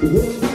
Whoa.